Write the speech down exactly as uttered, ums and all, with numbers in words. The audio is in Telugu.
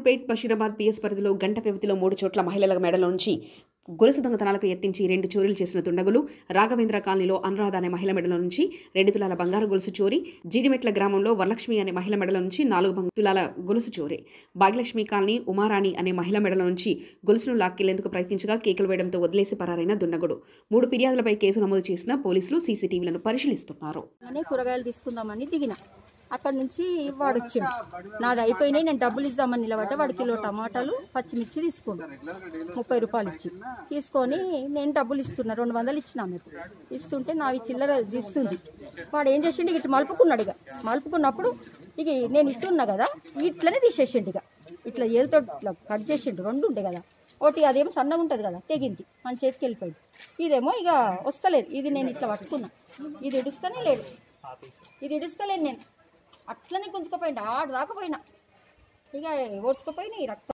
సూళ్లూరుపేట్ బషీరాబాద్ పీఎస్ పరిధిలో గంట వ్యవధిలో మూడు చోట్ల మహిళల మెడల నుంచి గొలుసు దొంగతనాలకు యత్నించి రెండు చోరీలు చేసిన దుండగులు రాఘవేంద్ర కాలనీలో అనురాధ అనే మహిళ మెడల నుంచి రెండు తులాల బంగారు గొలుసు చోరీ, జీడిమెట్ల గ్రామంలో వరలక్ష్మి అనే మహిళ మెడల నుంచి నాలుగు తులాల గొలుసు చోరీ, భాగ్యలక్ష్మి కాలనీ ఉమారాణి అనే మహిళ మెడల నుంచి గొలుసును లాక్కెళ్లేందుకు ప్రయత్నించగా కేకలు వేయడంతో వదిలేసి పరారైన దుండగుడు. మూడు ఫిర్యాదులపై కేసు నమోదు చేసిన పోలీసులు సీసీటీవీలను పరిశీలిస్తున్నారు. అక్కడ నుంచి వాడు వచ్చిండు, నాది అయిపోయినాయి నేను డబ్బులు ఇద్దామని నిలబడ్డా, వాడు కిలో టమాటాలు పచ్చిమిర్చి తీసుకున్నాను, ముప్పై రూపాయలు ఇచ్చి తీసుకొని నేను డబ్బులు ఇస్తున్నా, రెండు వందలు ఇచ్చినా మీకు ఇస్తుంటే నావి చిల్లర ఇస్తుంది. వాడు ఏం చేసిండు, ఇటు మలుపుకున్నాడు, ఇక మలుపుకున్నప్పుడు ఇక నేను ఇస్తున్నా కదా ఇట్లనే తీసేసిండు, ఇక ఇట్లా ఏళ్ళతో ఇట్లా కట్ చేసిండు, రెండు ఉండే కదా, ఒకటి అదేమో సన్నగా ఉంటుంది కదా తెగింది మన చేతికి వెళ్ళిపోయింది, ఇదేమో ఇక వస్తలేదు, ఇది నేను ఇట్లా పట్టుకున్నా, ఇది ఇడుస్తూనే లేదు, ఇది ఇడుస్తలేదు, నేను అట్లనే గుంజుకుపోయినా ఆడ రాకపోయినా ఇక ఓడ్చుకుపోయినా ఈ రక్తం